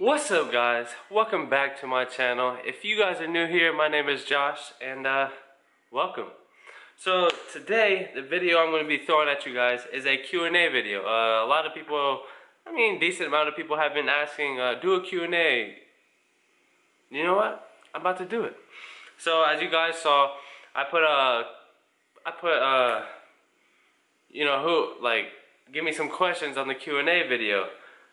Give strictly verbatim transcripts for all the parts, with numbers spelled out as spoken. What's up, guys? Welcome back to my channel. If you guys are new here, my name is Josh, and uh, welcome. So today, the video I'm going to be throwing at you guys is a Q and A video. Uh, a lot of people, I mean, decent amount of people have been asking, uh, do a Q and A. You know what? I'm about to do it. So as you guys saw, I put a, I put a, you know who, like, give me some questions on the Q and A video.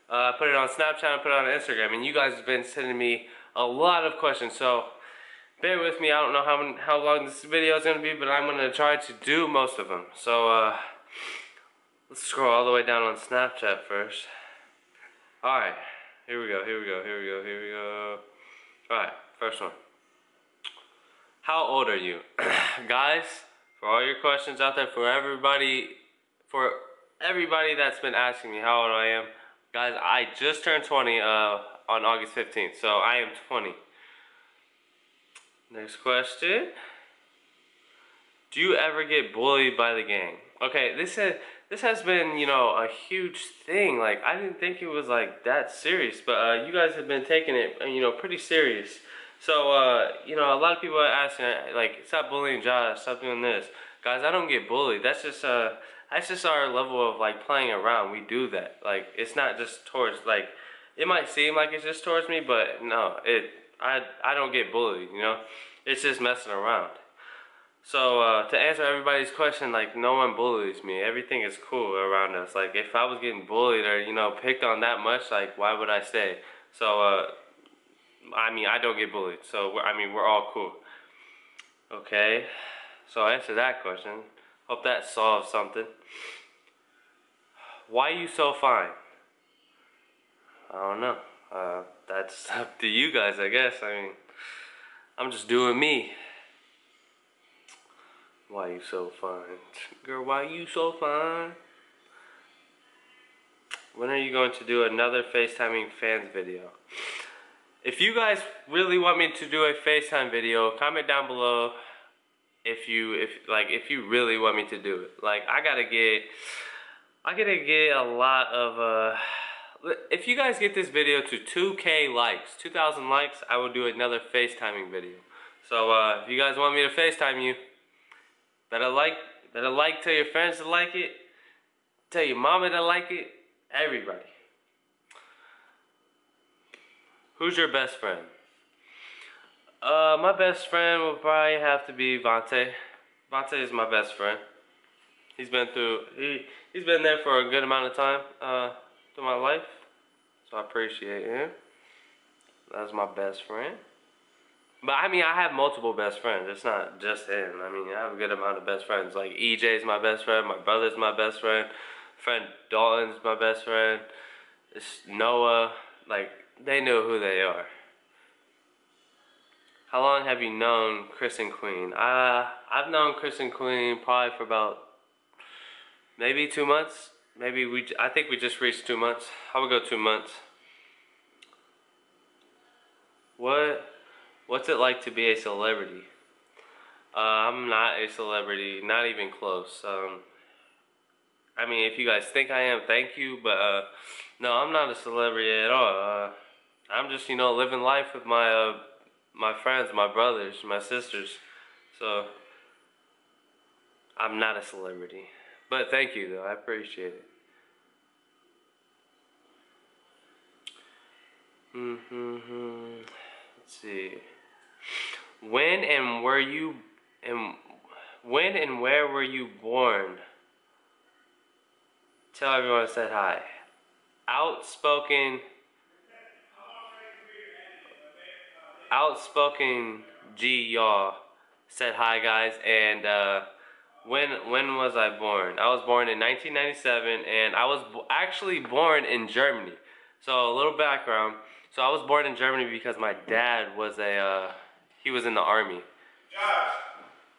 I uh, put it on Snapchat and put it on Instagram, and you guys have been sending me a lot of questions, so bear with me. I don't know how, how long this video is going to be, but I'm going to try to do most of them. So uh, let's scroll all the way down on Snapchat first. Alright, here we go, here we go, here we go, here we go. Alright, first one. How old are you? Guys, for all your questions out there, for everybody, for everybody that's been asking me how old I am, guys, I just turned twenty uh, on August fifteenth, so I am twenty. Next question. Do you ever get bullied by the gang? Okay, this is, this has been, you know, a huge thing. Like, I didn't think it was, like, that serious, but uh, you guys have been taking it, you know, pretty serious. So, uh, you know, a lot of people are asking, like, stop bullying Josh, stop doing this. Guys, I don't get bullied. That's just, uh... that's just our level of, like, playing around. We do that. Like, it's not just towards, like, it might seem like it's just towards me, but no, it, I, I don't get bullied, you know? It's just messing around. So, uh, to answer everybody's question, like, no one bullies me. Everything is cool around us. Like, if I was getting bullied or, you know, picked on that much, like, why would I stay? So, uh, I mean, I don't get bullied. So, we're, I mean, we're all cool. Okay. So, answer that question. Hope that solves something. Why you so fine? I don't know. Uh, that's up to you guys, I guess. I mean, I'm just doing me. Why you so fine? Girl, why you so fine? When are you going to do another FaceTiming fans video? If you guys really want me to do a FaceTime video, comment down below. If you, if like, if you really want me to do it, like, I gotta get, I gotta get a lot of, uh, if you guys get this video to two K likes, two thousand likes, I will do another FaceTiming video. So, uh, if you guys want me to FaceTime you, better like, better like, tell your friends to like it, tell your mama to like it, everybody. Who's your best friend? Uh, my best friend will probably have to be Vontae. Vontae is my best friend. He's been through, he, he's been there for a good amount of time, uh, through my life. So I appreciate him. That's my best friend. But I mean, I have multiple best friends. It's not just him. I mean, I have a good amount of best friends. Like, E J's my best friend, my brother's my best friend, friend Dalton's my best friend, it's Noah. Like, they know who they are. How long have you known Christian Queen? Uh, I've known Christian Queen probably for about maybe two months. Maybe we, I think we just reached two months. I would go two months. What, what's it like to be a celebrity? Uh, I'm not a celebrity, not even close. Um, I mean, if you guys think I am, thank you. But uh, no, I'm not a celebrity at all. Uh, I'm just, you know, living life with my... Uh, my friends, my brothers, my sisters, so I'm not a celebrity. But thank you, though. I appreciate it. Mm-hmm. Let's see. When and were you, and when and where were you born? Tell everyone I said hi. Outspoken. Outspoken G y'all said hi, guys. And uh, when when was I born? I was born in nineteen ninety-seven, and I was b actually born in Germany. So a little background. So I was born in Germany because my dad was a uh, he was in the army. Josh,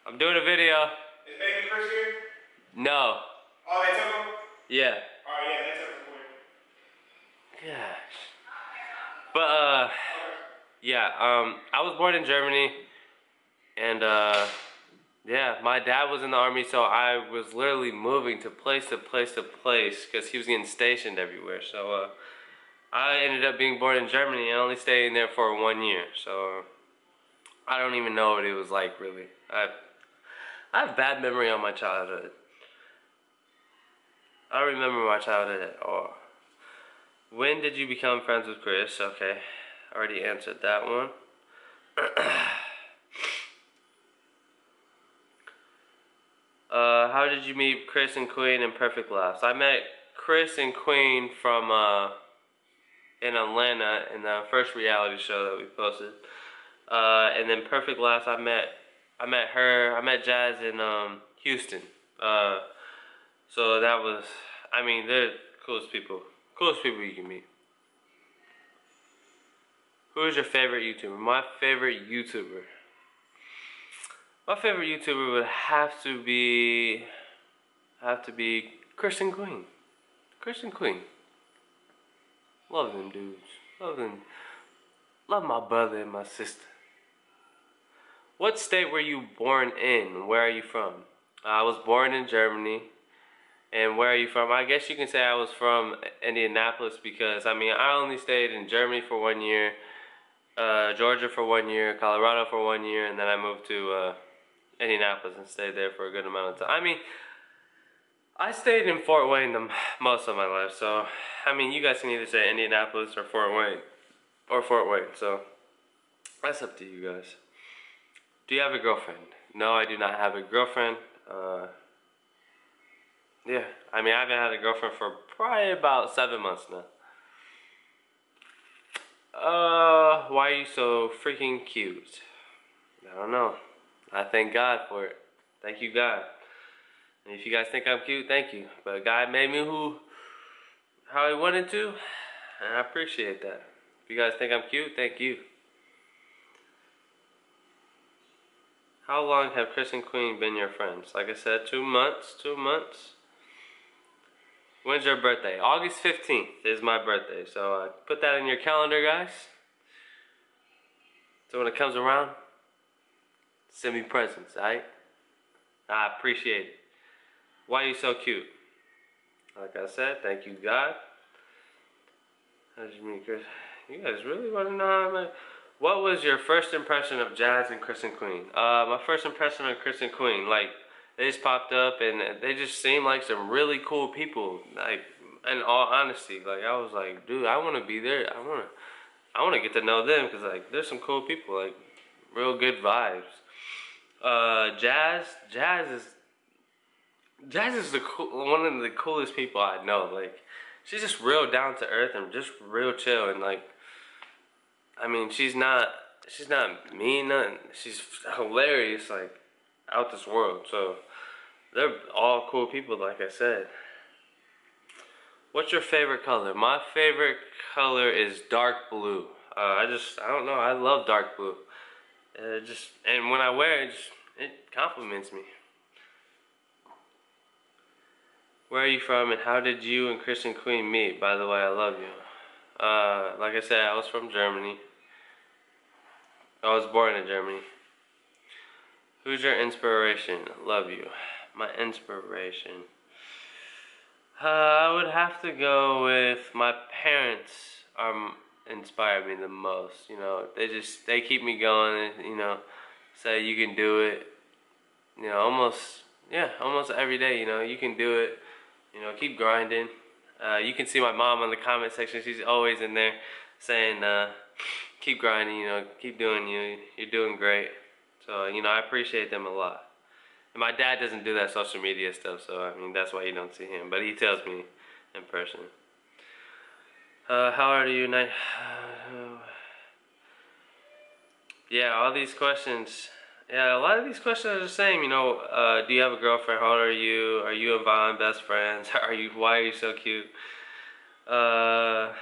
I'm doing a video. Is Baby Chris here? No. Oh, they took him. Yeah. Oh yeah, they took him for you. Gosh. But uh. Yeah, um, I was born in Germany, and, uh, yeah, my dad was in the army, so I was literally moving to place to place to place, because he was getting stationed everywhere, so, uh, I ended up being born in Germany. I only stayed in there for one year, so I don't even know what it was like, really. I, I have bad memory on my childhood. I don't remember my childhood at all. When did you become friends with Chris? Okay, already answered that one. uh, how did you meet Chris and Queen in Perfect Laughs? I met Chris and Queen from uh, in Atlanta in the first reality show that we posted, uh, and then Perfect Laughs. I met I met her. I met Jazz in um, Houston. Uh, so that was. I mean, they're coolest people. Coolest people you can meet. Who is your favorite YouTuber? My favorite YouTuber. My favorite YouTuber would have to be have to be Christian Queen. Christian Queen. Love them dudes. Love them. Love my brother and my sister. What state were you born in? Where are you from? I was born in Germany. And where are you from? I guess you can say I was from Indianapolis because, I mean, I only stayed in Germany for one year, uh, Georgia for one year, Colorado for one year, and then I moved to uh, Indianapolis and stayed there for a good amount of time. I mean, I stayed in Fort Wayne the, most of my life, so, I mean, you guys can either say Indianapolis or Fort Wayne, or Fort Wayne, so that's up to you guys. Do you have a girlfriend? No, I do not have a girlfriend. Uh... Yeah, I mean, I haven't had a girlfriend for probably about seven months now. Uh, why are you so freaking cute? I don't know. I thank God for it. Thank you, God. And if you guys think I'm cute, thank you. But God made me who, how He wanted to, and I appreciate that. If you guys think I'm cute, thank you. How long have Chris and Queen been your friends? Like I said, two months, two months. When's your birthday? August fifteenth is my birthday, so uh, put that in your calendar, guys. So when it comes around, send me presents, alright? I appreciate it. Why are you so cute? Like I said, thank you, God. How did you meet Chris? You guys really want to know how I met? What was your first impression of Jazz and Christian Queen? Uh, my first impression of Christian Queen, like, they just popped up and they just seemed like some really cool people. Like, in all honesty, like, I was like, dude, I want to be there. I want to I want to get to know them because, like, there's some cool people. Like, real good vibes. Uh, Jazz, Jazz is, Jazz is the cool, one of the coolest people I know. Like, she's just real down to earth and just real chill and, like, I mean, she's not, she's not mean, nothing. She's hilarious, like, out this world, so they're all cool people, like I said. What's your favorite color? My favorite color is dark blue. Uh, I just, I don't know, I love dark blue. Uh, just, and when I wear it, just, it compliments me. Where are you from and how did you and Christian Queen meet? By the way, I love you. Uh, like I said, I was from Germany. I was born in Germany. Who's your inspiration? Love you. My inspiration. Uh, I would have to go with my parents. Are inspire me the most. You know, they just they keep me going. And, you know, say you can do it. You know, almost yeah, almost every day. You know, you can do it. You know, keep grinding. Uh, you can see my mom in the comment section. She's always in there saying, uh, "Keep grinding. You know, keep doing you. You're doing great." So, you know, I appreciate them a lot. And my dad doesn't do that social media stuff, so, I mean, that's why you don't see him. But he tells me in person. Uh, how are you? Yeah, all these questions. Yeah, a lot of these questions are the same. You know, uh, do you have a girlfriend? How old are you? Are you and Von best friends? Are you? Why are you so cute? Uh,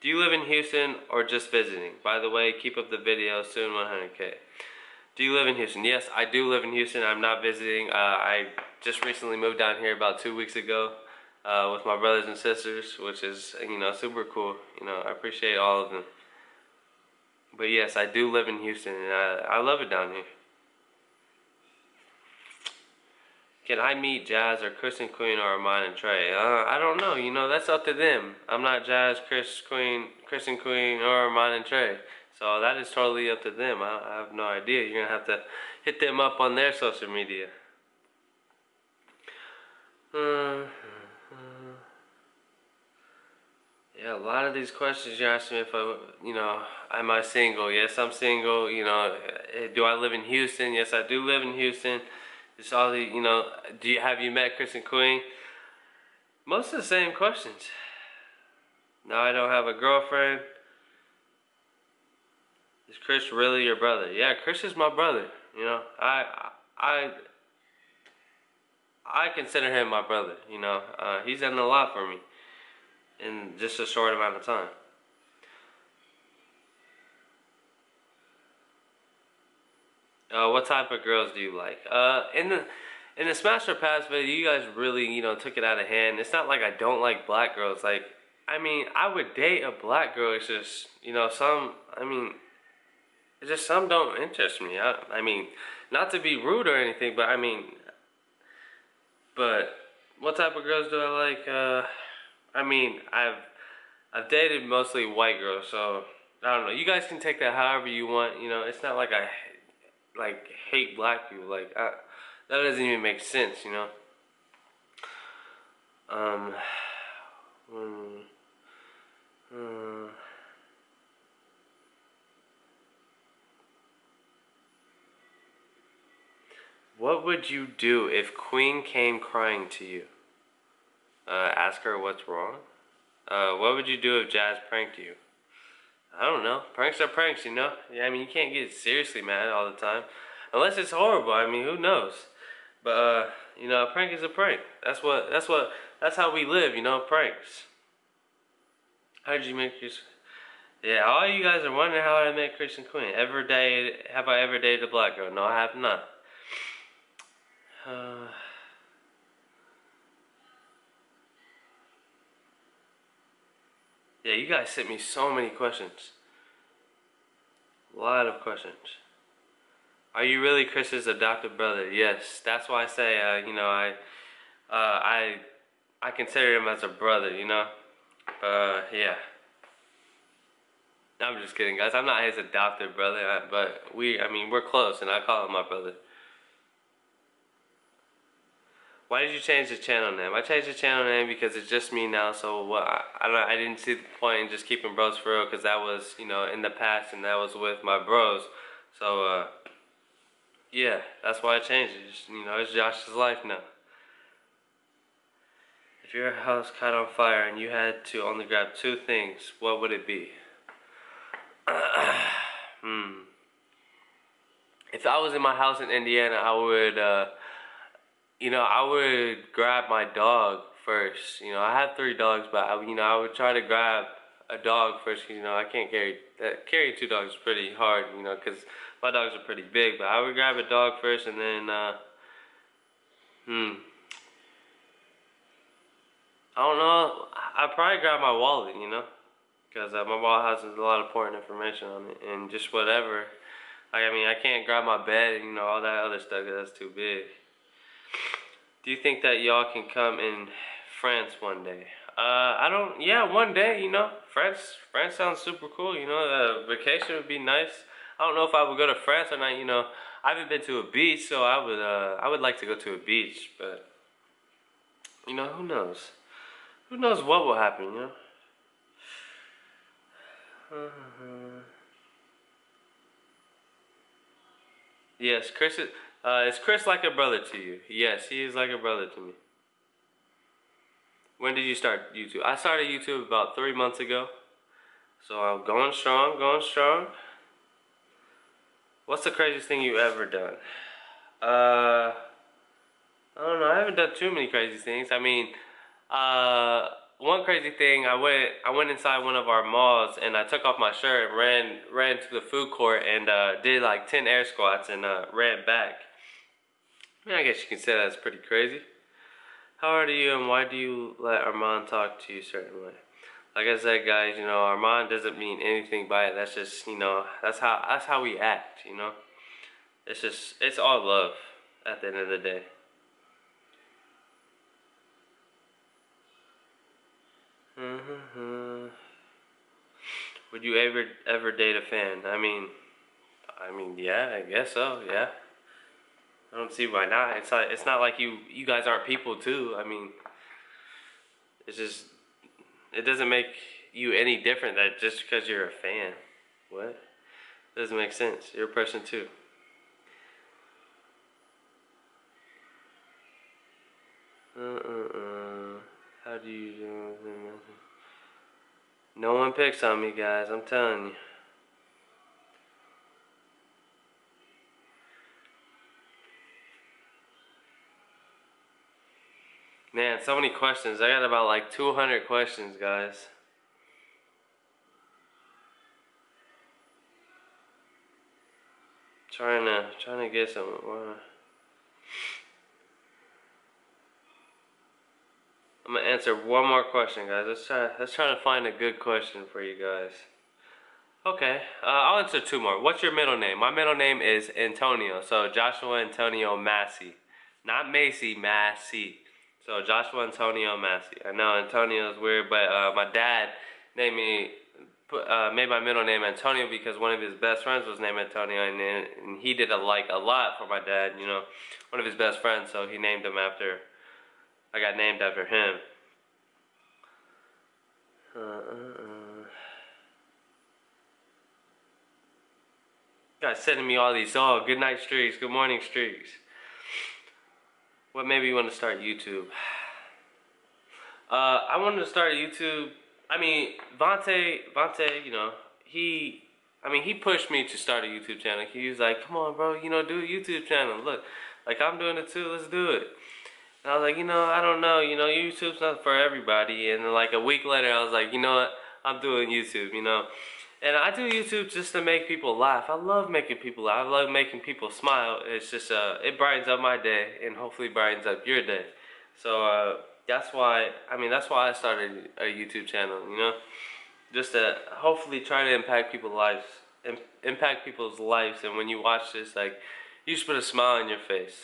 do you live in Houston or just visiting? By the way, keep up the video. Soon one hundred K. Do you live in Houston? Yes, I do live in Houston. I'm not visiting. Uh, I just recently moved down here about two weeks ago uh, with my brothers and sisters, which is, you know, super cool. You know, I appreciate all of them. But yes, I do live in Houston, and I, I love it down here. Can I meet Jazz or Christian Queen or Armand and Trey? Uh, I don't know. You know, that's up to them. I'm not Jazz, Chris Queen, Christian Queen, or Armand and Trey. So that is totally up to them. I, I have no idea. You're going to have to hit them up on their social media. Uh, yeah, a lot of these questions you're asking me if I, you know, am I single? Yes, I'm single. You know, do I live in Houston? Yes, I do live in Houston. It's all the, you know, do you, have you met Christian Queen? Most of the same questions. No, I don't have a girlfriend. Is Chris really your brother? Yeah, Chris is my brother. You know, I, I, I consider him my brother. You know, uh, he's done a lot for me in just a short amount of time. Uh, what type of girls do you like? Uh, in the in the Smash or Pass video, you guys really, you know, took it out of hand. It's not like I don't like black girls. Like, I mean, I would date a black girl. It's just, you know, some, I mean, it's just some don't interest me. I, I mean, not to be rude or anything, but I mean, but what type of girls do I like? Uh, I mean, I've, I've dated mostly white girls, so I don't know. You guys can take that however you want. You know, it's not like I... like hate black people. Like I, that doesn't even make sense, you know. Um, um, um what would you do if Queen came crying to you? Uh, ask her what's wrong. Uh, what would you do if Jazz pranked you? I don't know. Pranks are pranks, you know? Yeah, I mean, you can't get seriously mad all the time. Unless it's horrible. I mean, who knows? But, uh, you know, a prank is a prank. That's what, that's what, that's how we live, you know, pranks. How did you make your... Yeah, all you guys are wondering how I met Christian Queen. Ever dated, have I ever dated a black girl? No, I have not. Uh... Yeah, you guys sent me so many questions. A lot of questions. Are you really Chris's adopted brother? Yes, that's why I say, uh, you know, I, uh, I, I consider him as a brother, you know? Uh, yeah. I'm just kidding, guys. I'm not his adopted brother, but we, I mean, we're close, and I call him my brother. Why did you change the channel name? I changed the channel name because it's just me now, so what, I, I, don't, I didn't see the point in just keeping Bros for Real because that was, you know, in the past and that was with my bros. So, uh, yeah, that's why I changed it. Just, you know, it's Josh's Life now. If your house caught on fire and you had to only grab two things, what would it be? hmm. If I was in my house in Indiana, I would, uh, you know, I would grab my dog first. You know, I have three dogs, but I, you know, I would try to grab a dog first. You know, I can't carry that. Carrying two dogs is pretty hard. You know, because my dogs are pretty big. But I would grab a dog first, and then, uh, hmm, I don't know. I probably grab my wallet. You know, because uh, my wallet has a lot of important information on it, and just whatever. Like, I mean, I can't grab my bed. You know, all that other stuff. That's too big. Do you think that y'all can come in France one day? Uh, I don't, yeah, one day, you know. France, France sounds super cool, you know. A vacation would be nice. I don't know if I would go to France or not, you know. I haven't been to a beach, so I would, uh, I would like to go to a beach, but, you know, who knows? Who knows what will happen, you know? Uh-huh. Yes, Chris is... Uh, is Chris like a brother to you? Yes, he is like a brother to me. When did you start YouTube? I started YouTube about three months ago. So I'm going strong, going strong. What's the craziest thing you've ever done? Uh, I don't know, I haven't done too many crazy things. I mean, uh, one crazy thing, I went I went inside one of our malls and I took off my shirt and ran, ran to the food court and uh, did like ten air squats and uh, ran back. I mean, I guess you can say that's pretty crazy. How old are you and why do you let Armand talk to you a certain way? Like I said, guys, you know, Armand doesn't mean anything by it. That's just, you know, that's how that's how we act, you know? It's just, it's all love at the end of the day. Mm-hmm. Would you ever ever date a fan? I mean, I mean, yeah, I guess so. Yeah, I don't see why not. It's not. It's not like you you guys aren't people too. I mean, it's just it doesn't make you any different that just because you're a fan. What? Doesn't make sense. You're a person too. Uh uh uh. How do you do? No one picks on me, guys. I'm telling you. Man, so many questions. I got about like two hundred questions, guys. Trying to trying to get some. Wow. I'm gonna answer one more question, guys. Let's try. Let's try to find a good question for you guys. Okay, uh, I'll answer two more. What's your middle name? My middle name is Antonio. So Joshua Antonio Massey, not Macy, Massey. So Joshua Antonio Massey. I know Antonio is weird, but uh, my dad named me uh, made my middle name Antonio because one of his best friends was named Antonio, and, and he did a, like a lot for my dad. You know, one of his best friends, so he named him after. I got named after him. Uh, uh, uh. Guys sending me all these, oh, good night streaks, good morning streaks. What maybe you want to start YouTube? Uh, I wanted to start YouTube. I mean, Vontae, Vontae, you know, he, I mean, he pushed me to start a YouTube channel. He was like, come on, bro, you know, do a YouTube channel. Look, like I'm doing it too, let's do it. And I was like, you know, I don't know, you know, YouTube's not for everybody. And then like a week later, I was like, you know what, I'm doing YouTube, you know. And I do YouTube just to make people laugh. I love making people laugh. I love making people smile. It's just, uh, it brightens up my day and hopefully brightens up your day. So uh, that's why, I mean, that's why I started a YouTube channel, you know. Just to hopefully try to impact people's lives, Im impact people's lives. And when you watch this, like, you just put a smile on your face.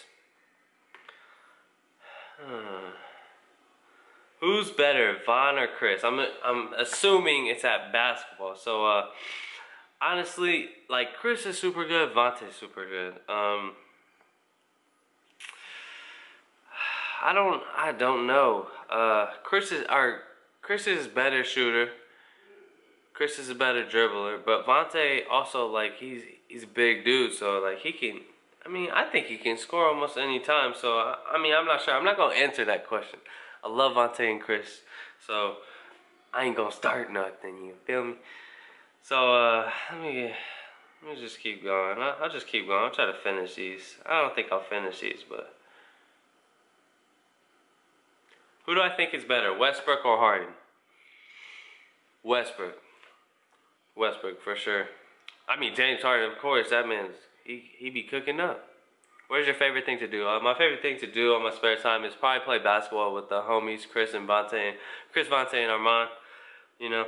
Hmm. Who's better, Von or Chris? I'm I'm assuming it's at basketball. So uh, honestly, like Chris is super good, Vontae's super good. Um, I don't I don't know. Uh, Chris is our Chris is a better shooter. Chris is a better dribbler, but Vontae also like he's he's a big dude, so like he can. I mean, I think he can score almost any time. So, I, I mean, I'm not sure. I'm not going to answer that question. I love Vontae and Chris. So, I ain't going to start nothing. You feel me? So, uh, let me let me just keep going. I, I'll just keep going. I'll try to finish these. I don't think I'll finish these, but. Who do I think is better, Westbrook or Harden? Westbrook. Westbrook, for sure. I mean, James Harden, of course. That man's. He, he be cooking up. What's your favorite thing to do? Uh, my favorite thing to do on my spare time is probably play basketball with the homies, Chris and Vontae, and Chris, Vontae, and Armand. You know,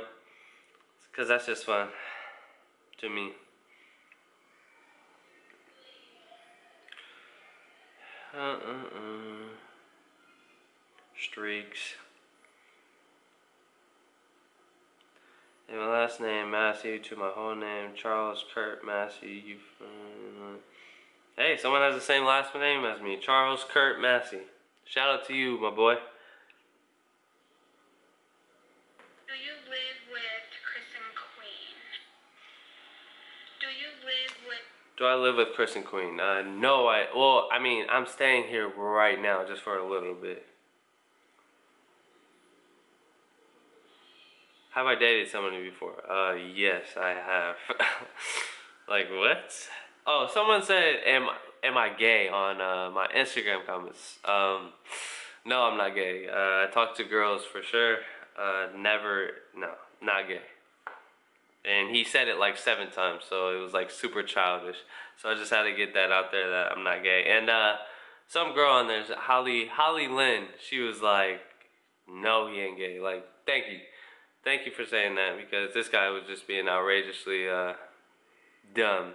because that's just fun to me. Uh, uh, uh. Streaks. And my last name, Massey, to my whole name, Charles Kurt Massey. You, uh, hey, someone has the same last name as me, Charles Kurt Massey. Shout out to you, my boy. Do you live with Christian Queen? Do you live with... Do I live with Christian Queen? Uh, no, I... Well, I mean, I'm staying here right now just for a little bit. Have I dated somebody before? Uh, yes, I have. Like, what? Oh, someone said, am, am I gay on uh, my Instagram comments. Um, no, I'm not gay. Uh, I talk to girls for sure. Uh, never, no, not gay. And he said it like seven times, so it was like super childish. So I just had to get that out there that I'm not gay. And uh, some girl on there, Holly, Holly Lynn, she was like, no, he ain't gay. Like, thank you. Thank you for saying that, because this guy was just being outrageously uh, dumb.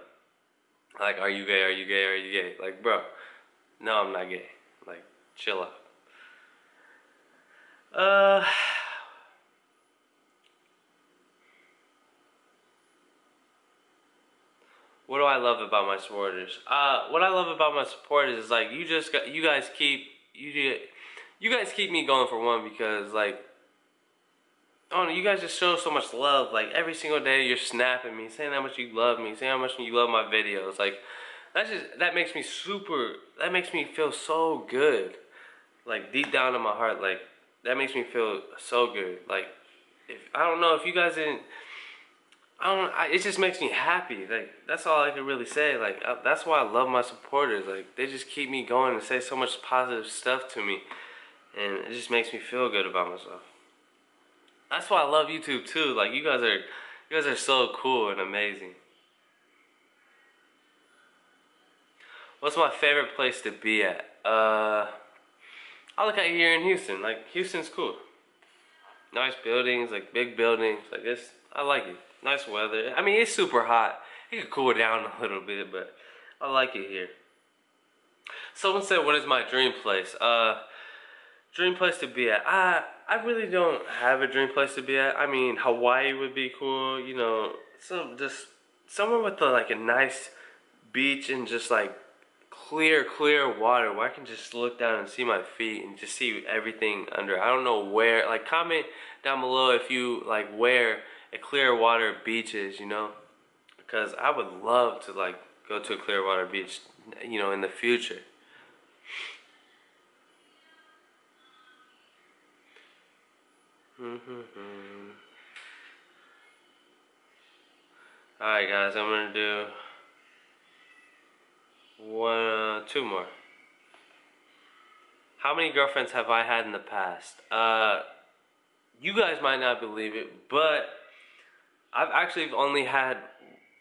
Like, are you gay? Are you gay? Are you gay? Like, bro, no, I'm not gay. Like, chill out. Uh, What do I love about my supporters? Uh, what I love about my supporters is like you just got, you guys keep you you guys keep me going for one because like I don't know, you guys just show so much love. Like every single day, you're snapping me, saying how much you love me, saying how much you love my videos. Like that's just that makes me super. That makes me feel so good. Like deep down in my heart, like that makes me feel so good. Like if I don't know if you guys didn't. I don't. I, it just makes me happy. Like that's all I can really say. Like I, that's why I love my supporters. Like they just keep me going and say so much positive stuff to me, and it just makes me feel good about myself. That's why I love YouTube too. Like you guys are, you guys are so cool and amazing. What's my favorite place to be at? Uh, I look at here in Houston. Like Houston's cool. Nice buildings, like big buildings. Like this, I like it. Nice weather. I mean, it's super hot. It could cool down a little bit, but I like it here. Someone said, what is my dream place? Uh, dream place to be at? I, I really don't have a dream place to be at. I mean, Hawaii would be cool, you know. Some just somewhere with a, like a nice beach and just like clear, clear water where I can just look down and see my feet and just see everything under. I don't know where. Like, comment down below if you like where Clearwater beaches, you know, because I would love to like go to a Clearwater beach, you know, in the future. Mm-hmm. All right, guys, I'm gonna do one, uh, two more. How many girlfriends have I had in the past? Uh, you guys might not believe it, but I've actually only had,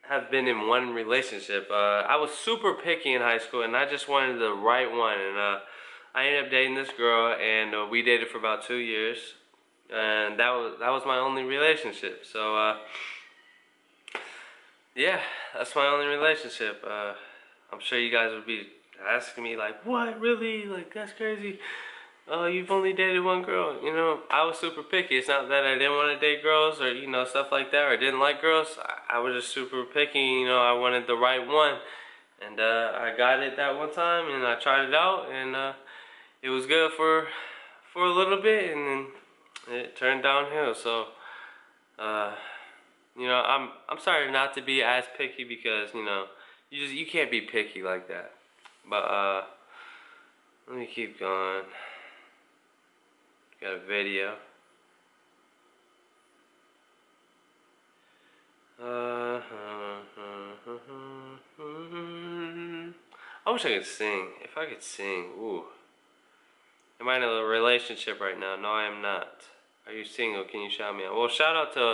have been in one relationship. Uh, I was super picky in high school and I just wanted the right one. And uh, I ended up dating this girl and uh, we dated for about two years. And that was, that was my only relationship. So uh, yeah, that's my only relationship. Uh, I'm sure you guys would be asking me like, what, really? Like, that's crazy. Oh, you've only dated one girl, you know. I was super picky. It's not that I didn't want to date girls or, you know, stuff like that, or didn't like girls. I, I was just super picky, you know. I wanted the right one, and uh, I got it that one time, and I tried it out, and uh, it was good for for a little bit, and then it turned downhill. So, uh, you know, I'm I'm sorry not to be as picky because, you know, you just you can't be picky like that. But uh, let me keep going. Got a video. Uh, I wish I could sing. If I could sing, ooh. Am I in a relationship right now? No, I am not. Are you single? Can you shout me out? Well, shout out to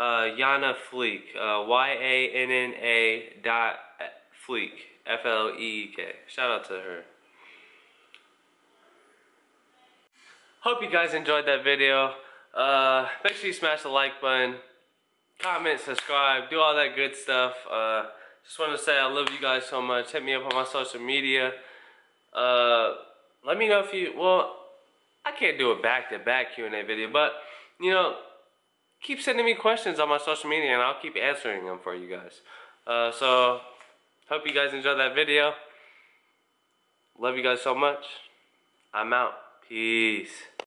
uh, Yana Fleek. Uh, Y A N N A dot Fleek. F L E E K. Shout out to her. Hope you guys enjoyed that video. Uh, make sure you smash the like button, comment, subscribe, do all that good stuff. Uh, just want to say I love you guys so much. Hit me up on my social media. Uh, let me know if you, well, I can't do a back-to-back Q and A video, but, you know, keep sending me questions on my social media and I'll keep answering them for you guys. Uh, so, hope you guys enjoyed that video. Love you guys so much. I'm out. Peace.